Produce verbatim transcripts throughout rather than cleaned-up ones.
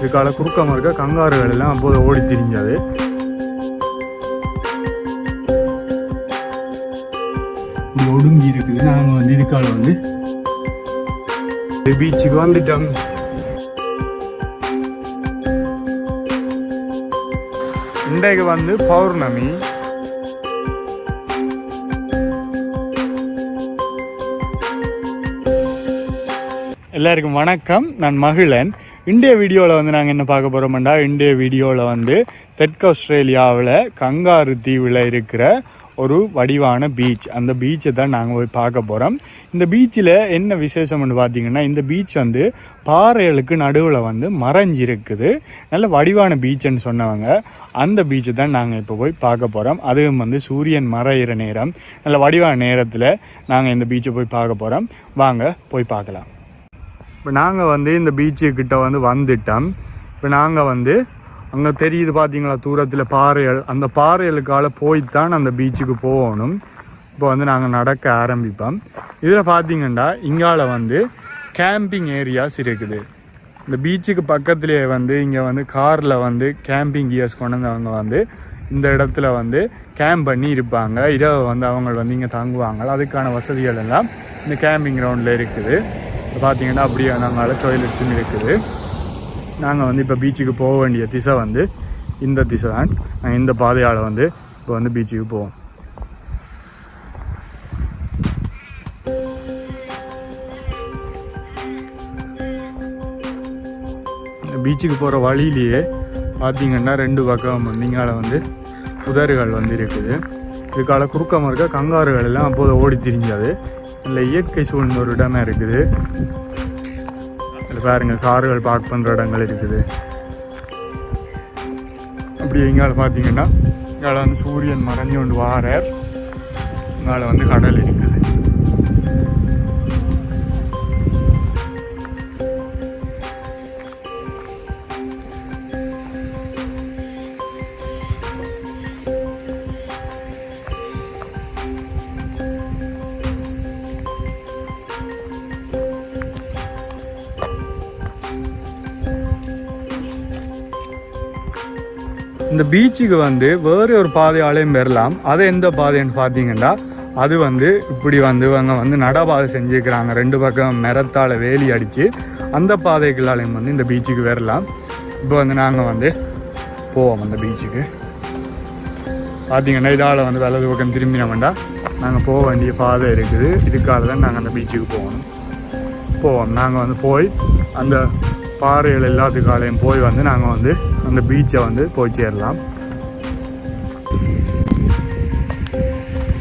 இதுக்கால குறுக்கமாக இருக்க கங்காறுகள் எல்லாம் அப்போது ஓடி திரிஞ்சது. ஒடுங்கி இருக்குது. நாங்கள் வந்து இதுக்கால வந்து பீச்சுக்கு வந்துட்டோம். இன்றைக்கு வந்து பௌர்ணமி. எல்லாருக்கும் வணக்கம். நான் மகிழன். இந்திய வீடியோவில் வந்து நாங்கள் என்ன பார்க்க போகிறோம்டா, இந்திய வீடியோவில் வந்து தெற்கு ஆஸ்திரேலியாவில் கங்காரு தீவில் இருக்கிற ஒரு வடிவான பீச், அந்த பீச்சை தான் நாங்கள் போய் பார்க்க போகிறோம். இந்த பீச்சில் என்ன விசேஷம்னு பார்த்தீங்கன்னா, இந்த பீச் வந்து பாறைகளுக்கு நடுவில் வந்து மறைஞ்சிருக்குது. நல்ல வடிவான பீச்சுன்னு சொன்னவங்க. அந்த பீச்சை தான் நாங்கள் இப்போ போய் பார்க்க போகிறோம். அதுவும் வந்து சூரியன் மறையிற நேரம், நல்ல வடிவான நேரத்தில் நாங்கள் இந்த பீச்சை போய் பார்க்க போகிறோம். வாங்க போய் பார்க்கலாம். இப்போ நாங்கள் வந்து இந்த பீச்சுக்கிட்ட வந்து வந்துட்டோம். இப்போ நாங்கள் வந்து அங்கே தெரியுது பார்த்தீங்களா தூரத்தில் பாறைகள், அந்த பாறைகளுக்கால போய்த்தான் அந்த பீச்சுக்கு போகணும். இப்போ வந்து நாங்கள் நடக்க ஆரம்பிப்போம். இதில் பார்த்தீங்கன்னா இங்கால வந்து கேம்பிங் ஏரியாஸ் இருக்குது. இந்த பீச்சுக்கு பக்கத்துலேயே வந்து இங்கே வந்து காரில் வந்து கேம்பிங் கியர்ஸ் கொண்டவங்க வந்து இந்த இடத்துல வந்து கேம்ப் பண்ணி இருப்பாங்க. இரவு வந்து அவங்க வந்து இங்கே தங்குவாங்க. அதுக்கான வசதிகள் எல்லாம் இந்த கேம்பிங் கிரவுண்டில் இருக்குது. பார்த்தீங்கன்னா அப்படியே நாங்கள் டொய்லெட்ஸும் இருக்குது. நாங்கள் வந்து இப்போ பீச்சுக்கு போக வேண்டிய திசை வந்து இந்த திசை தான். நாங்கள் இந்த பாதையால் வந்து இப்போ வந்து பீச்சுக்கு போவோம். இந்த பீச்சுக்கு போகிற வழியிலேயே பார்த்தீங்கன்னா ரெண்டு பக்கம் வந்து இங்கால வந்து புதர்கள் வந்து இருக்குது. இதுக்கால குறுக்கமாக இருக்க கங்காறுகள் எல்லாம் அப்போது ஓடி திரிஞ்சது. இல்லை இயற்கை சூழ்ந்த ஒரு இடமா இருக்குது. இதில் பாருங்க கார்கள் பார்க் பண்ணுற இடங்கள் இருக்குது. அப்படி இங்கால பார்த்தீங்கன்னா இங்கால வந்து சூரியன் மறைஞ்சு கொண்டு வாரார். இங்கால வந்து கடல் இருக்குது. இந்த பீச்சுக்கு வந்து வேறு ஒரு பாதையாலையும் பெறலாம். அது எந்த பாதைன்னு பார்த்தீங்கன்னா அது வந்து இப்படி வந்து இவங்க வந்து நடபாதை செஞ்சுருக்கிறாங்க. ரெண்டு பக்கம் மரத்தால் வேலி அடித்து அந்த பாதைகளாலையும் வந்து இந்த பீச்சுக்கு வரலாம். இப்போ வந்து நாங்கள் வந்து போவோம் அந்த பீச்சுக்கு. பார்த்தீங்கன்னா இதால் வந்து வலது பக்கம் திரும்பினோம்னா நாங்கள் போக வேண்டிய பாதை இருக்குது. இதுக்காக தான் நாங்கள் அந்த பீச்சுக்கு போகணும் போவோம். நாங்கள் வந்து போய் அந்த பாறைகள் எல்லாத்துக்காலையும் போய் வந்து நாங்கள் வந்து அந்த பீச்சை வந்து போய் சேரலாம்.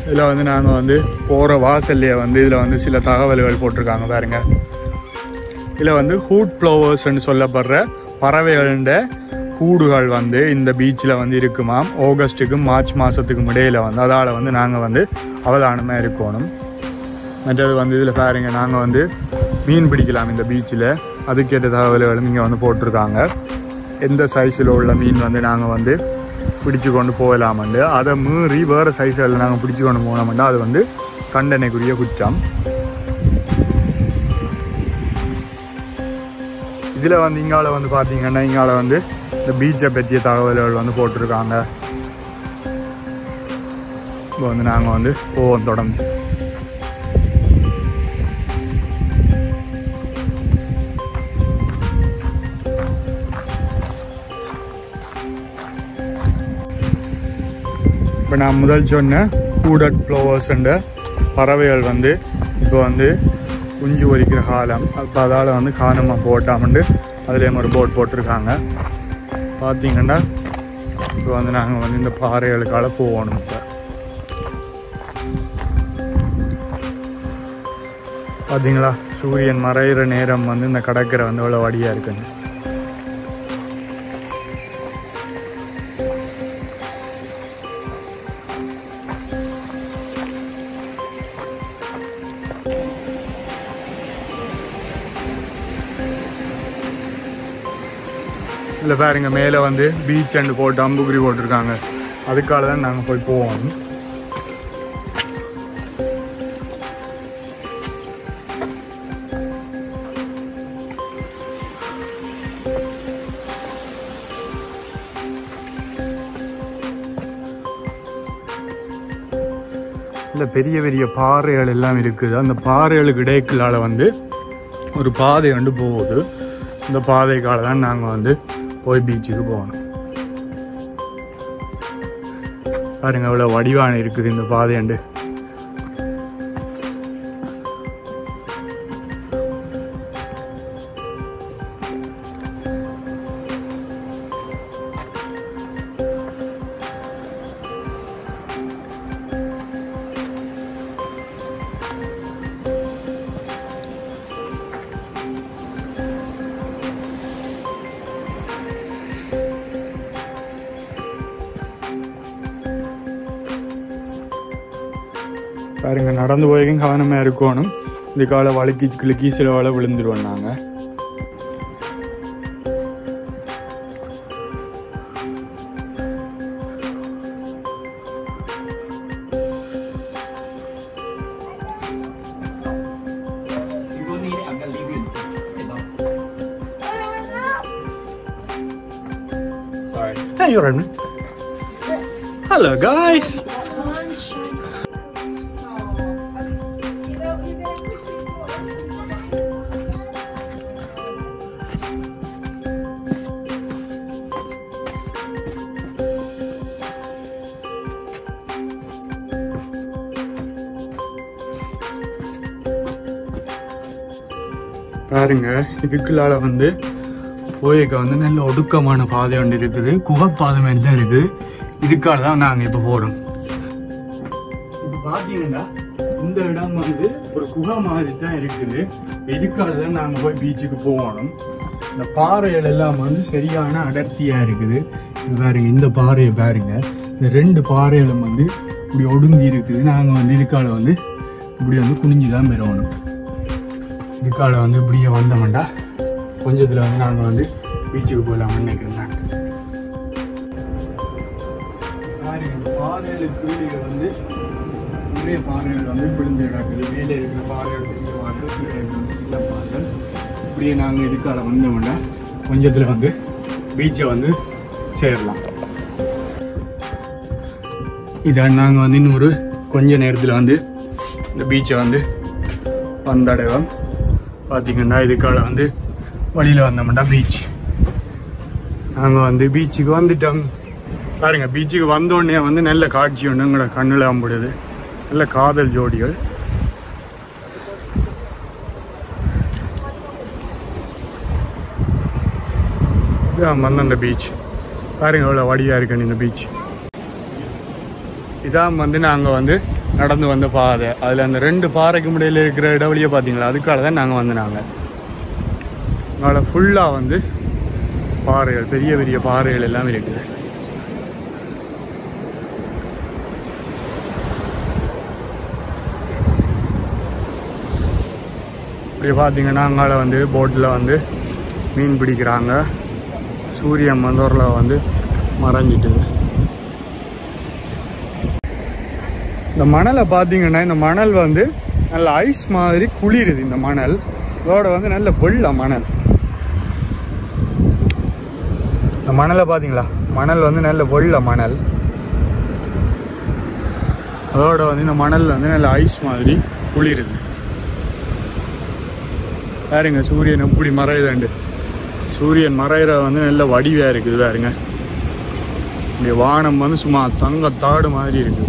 இதில் வந்து நாங்கள் வந்து போகிற வாசல்லையே வந்து இதில் வந்து சில தகவல்கள் போட்டிருக்காங்க பாருங்க. இதில் வந்து ஹூட் ஃப்ளவர்ஸ்ன்னு சொல்லப்படுற பறவைகள கூடுகள் வந்து இந்த பீச்சில் வந்து இருக்குமாம். ஆகஸ்ட்டுக்கும் மார்ச் மாதத்துக்கும் இடையில் வந்து அதால் வந்து நாங்கள் வந்து அவதானமாக இருக்கணும். மற்றது வந்து இதில் பாருங்க, நாங்கள் வந்து மீன் பிடிக்கலாம் இந்த பீச்சில். அதுக்கேற்ற தகவல்களும் இங்கே வந்து போட்டிருக்காங்க. எந்த சைஸில் உள்ள மீன் வந்து நாங்கள் வந்து பிடிச்சு கொண்டு போகலாமண்டு, அதை மீறி வேறு சைஸில் நாங்கள் பிடிச்சு கொண்டு போனோம்னா அது வந்து தண்டனைக்குரிய குற்றம். இதில் வந்து இங்கால வந்து பார்த்தீங்கன்னா இங்கால வந்து இந்த பீச்சை பற்றிய தகவல்கள் வந்து போட்டிருக்காங்க. இப்போ வந்து நாங்கள் வந்து போவோம் தொடர்ந்து. இப்போ நான் முதல் சொன்ன ஹூடட் ஃப்ளவர்ஸ்ன்ற பறவைகள் வந்து இப்போ வந்து குஞ்சு ஒலிக்கிற காலம். அப்போ அதால் வந்து காணமாக போட்டாமண்டு அதுலேயும் ஒரு போட் போட்டிருக்காங்க. பார்த்திங்கன்னா இப்போ வந்து நாங்கள் வந்து இந்த பாறைகளுக்கால போகணும். இப்போ பார்த்திங்களா சூரியன் மறைகிற நேரம் வந்து இந்த கடற்கரை வந்து அவ்வளோ வடியாக இருக்குங்க. இல்லை பாருங்க மேலே வந்து பீச் அண்டு போட்டு டம்புகிரி போட்டிருக்காங்க. அதுக்காக தான் நாங்கள் போய் போவோம். இடத்துல பெரிய பெரிய பாறைகள் எல்லாம் இருக்குது. அந்த பாறைகளுக்கு இடைக்கலால் வந்து ஒரு பாதை வந்து போகுது. இந்த பாதைக்கால தான் நாங்கள் வந்து போய் பீச்சுக்கு போகணும். பாருங்க அவ்வளோ வடிவான இருக்குது இந்த பாதை அண்டு. பாருங்க நடந்து போய்க்கும் கவனமாக இருக்கணும். இந்த காலை வழுக்கி கிழக்கி சில வேலை விழுந்துருவோம் நாங்கள். Hello guys. பாருங்க இதுக்குள்ளால வந்து போயக்க வந்து நல்ல ஒடுக்கமான பாதை ஒன்று இருக்குது. குகைப்பாதை மாதிரி தான் இருக்குது. இதுக்காக தான் நாங்கள் இப்போ போகிறோம். இப்போ பார்த்தீங்கன்னா இந்த இடம் வந்து ஒரு குகை மாதிரி தான் இருக்குது. இதுக்காக தான் நாங்கள் போய் பீச்சுக்கு போகணும். இந்த பாறைகள் எல்லாம் வந்து சரியான அடர்த்தியாக இருக்குது. இது பாருங்க இந்த பாறையை பாருங்க. இந்த ரெண்டு பாறைகளும் வந்து இப்படி ஒடுங்கி இருக்குது. நாங்கள் வந்து இதுக்காக வந்து இப்படி வந்து குனிஞ்சு தான் பெறணும். இதுக்காக வந்து இப்படியே வந்தோம்டா கொஞ்சத்தில் வந்து நாங்கள் வந்து பீச்சுக்கு போகலாம்னு நினைக்கிறேன். நான் பாறைகளுக்கு கீழே வந்து நிறைய பாறைகள் வந்து விழுந்து கிடக்குது. மேலே இருக்கிற பாறைகள் பெரிய பாறைகள், கீழே இருக்கிற சின்ன பாறைகள். இப்படியே நாங்கள் இதுக்காக வந்தோம்டா கொஞ்சத்தில் வந்து பீச்சை வந்து சேரலாம். இதான் நாங்கள் வந்து இன்னும் ஒரு கொஞ்ச நேரத்தில் வந்து இந்த பீச்சை வந்து வந்தடைவோம். பார்த்தீங்கன்னா இதுக்காக வந்து வழியில் வந்தோம்டா பீச். நாங்கள் வந்து பீச்சுக்கு வந்துட்டோம். பாருங்க பீச்சுக்கு வந்தோடனே வந்து நல்ல காட்சி ஒன்று எங்களை கண்ணில் அம்பிடுது. நல்ல காதல் ஜோடிகள். வந்த அந்த பீச் பாருங்க எவ்வளோ வடியாக இருக்கணும் இந்த பீச். இதான் வந்து நாங்கள் வந்து நடந்து வந்த பாதை. அதில் அந்த ரெண்டு பாறைக்கு முடியல இருக்கிற இடவழியை பார்த்தீங்களா? அதுக்காக தான் நாங்கள் வந்து நாங்கள் அதில் ஃபுல்லாக வந்து பாறைகள், பெரிய பெரிய பாறைகள் எல்லாம் இருக்குது. இப்படி பார்த்தீங்கன்னா அங்கால வந்து போட்டில் வந்து மீன் பிடிக்கிறாங்க. சூரியன் மந்தோரில் வந்து மறைஞ்சிட்டுது. இந்த மணலை பார்த்தீங்கன்னா இந்த மணல் வந்து நல்ல ஐஸ் மாதிரி குளிருது. இந்த மணல் இதோட வந்து நல்ல வெள்ளை மணல். இந்த மணலை பார்த்தீங்களா? மணல் வந்து நல்ல வெள்ளை மணல். அதோட வந்து இந்த மணல் வந்து நல்ல ஐஸ் மாதிரி குளிருது. பாருங்க சூரியன் எப்படி மறையுதாண்டு. சூரியன் மறையிற வந்து நல்ல வடிவாக இருக்குது. பாருங்க இந்த வானம் வந்து சும்மா தங்கத்தாடு மாதிரி இருக்குது.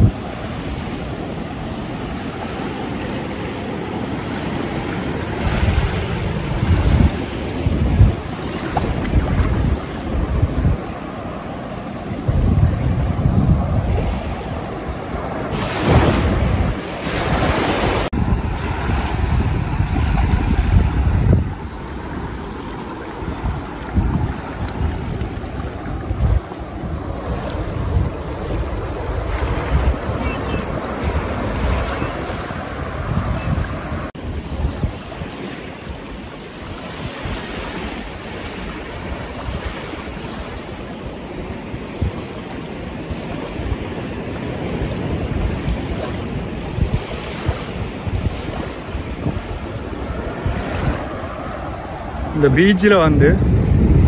இந்த பீச்சில் வந்து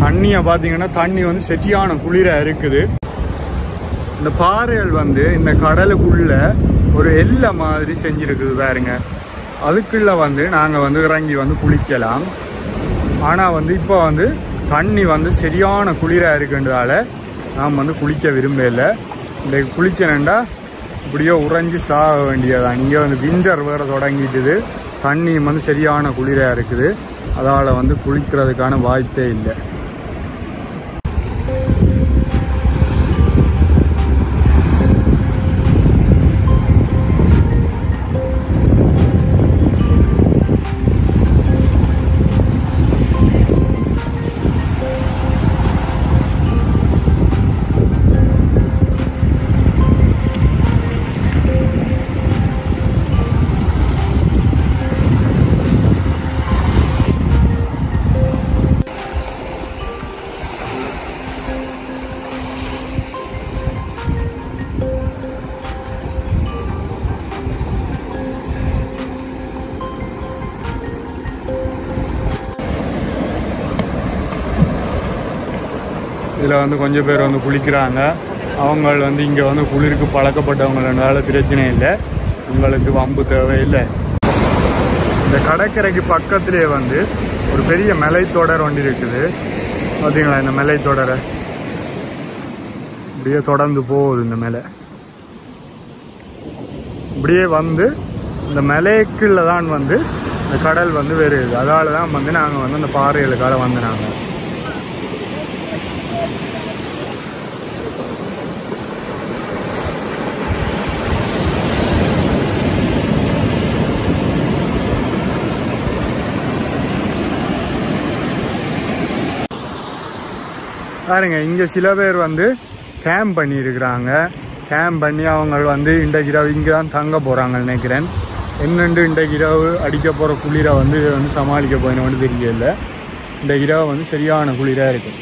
தண்ணியை பார்த்தீங்கன்னா தண்ணி வந்து செட்டியான குளிராக இருக்குது. இந்த பாறைகள் வந்து இந்த கடலுக்குள்ளே ஒரு எல்லை மாதிரி செஞ்சுருக்குது பாருங்க. அதுக்குள்ளே வந்து நாங்கள் வந்து இறங்கி வந்து குளிக்கலாம். ஆனால் வந்து இப்போ வந்து தண்ணி வந்து சரியான குளிராக இருக்குன்றதால நாம் வந்து குளிக்க விரும்பலை. இந்த குளிச்சனண்டா இப்படியோ உறைஞ்சி சாக வேண்டியதான். இங்கே வந்து விண்டர் வேறு தொடங்கிட்டுது, தண்ணியும் வந்து சரியான குளிராக இருக்குது. அதால் வந்து குளிக்கிறதுக்கான வாய்ப்பே இல்லை. இதில் வந்து கொஞ்சம் பேர் வந்து குளிக்கிறாங்க. அவங்க வந்து இங்கே வந்து குளிருக்கு பழக்கப்பட்டவங்களால பிரச்சனை இல்லை, உங்களுக்கு வம்பு தேவையில்லை. இந்த கடற்கரைக்கு பக்கத்துலேயே வந்து ஒரு பெரிய மலைத்தொடர் ஒன்று இருக்குது. பார்த்தீங்களா இந்த மலைத்தொடரை? இப்படியே தொடர்ந்து போகுது இந்த மலை. இப்படியே வந்து இந்த மலைக்குள்ளே தான் வந்து இந்த கடல் வந்து வருது. அதால் தான் வந்து நாங்கள் வந்து அந்த பாறைகளுக்காக வந்து நாங்கள் பாருங்க. இங்கே சில பேர் வந்து கேம்ப் பண்ணியிருக்கிறாங்க. கேம்ப் பண்ணி அவங்க வந்து இன்றைக்கு இரவு இங்கே தான் தங்க போகிறாங்கன்னு நினைக்கிறேன். என்னென்று இன்றைக்கு இரவு அடிக்க போகிற குளிரை வந்து வந்து சமாளிக்க போயினோன்னு தெரியல. இன்றைக்கு இரவு வந்து சரியான குளிராக இருக்குது.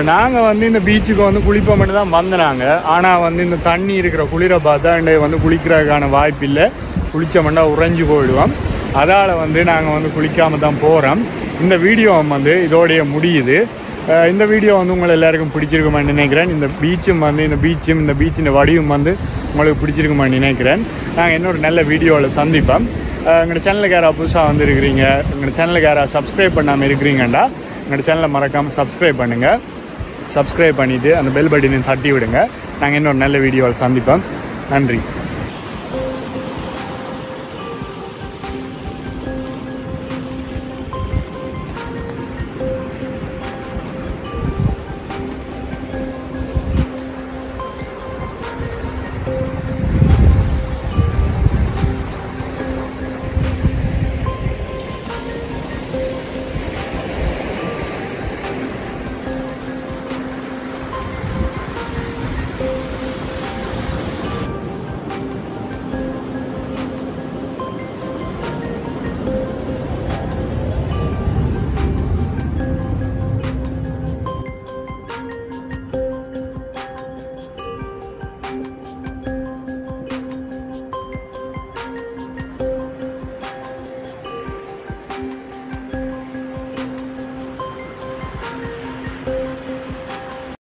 இப்போ நாங்கள் வந்து இந்த பீச்சுக்கு வந்து குளிப்போம் மட்டும் தான் வந்தனாங்க. ஆனால் வந்து இந்த தண்ணி இருக்கிற குளிரை பார்த்தா இண்டை வந்து குளிக்கிறதுக்கான வாய்ப்பு இல்லை. குளித்தோம்னா உறைஞ்சி போயிடுவோம். அதால் வந்து நாங்கள் வந்து குளிக்காமல் தான் போகிறோம். இந்த வீடியோ வந்து இதோடைய முடியுது. இந்த வீடியோ வந்து உங்களை எல்லாருக்கும் பிடிச்சிருக்குமான்னு நினைக்கிறேன். இந்த பீச்சும் வந்து இந்த பீச்சும் இந்த பீச்சின் வடிவும் வந்து உங்களுக்கு பிடிச்சிருக்குமான்னு நினைக்கிறேன். நாங்கள் இன்னொரு நல்ல வீடியோவில் சந்திப்போம். எங்கள் சேனலுக்கு யாராவது புதுசாக வந்து இருக்கிறீங்க, எங்கள் சேனலுக்கு யாராவது சப்ஸ்கிரைப் பண்ணாமல் இருக்கிறீங்கண்டா எங்கள் சேனலை மறக்காமல் சப்ஸ்கிரைப் பண்ணுங்கள். சப்ஸ்கிரைப் பண்ணிவிட்டு அந்த பெல் பட்டனை தட்டி விடுங்க. நாங்கள் இன்னொரு நல்ல வீடியோவில் சந்திப்போம். நன்றி.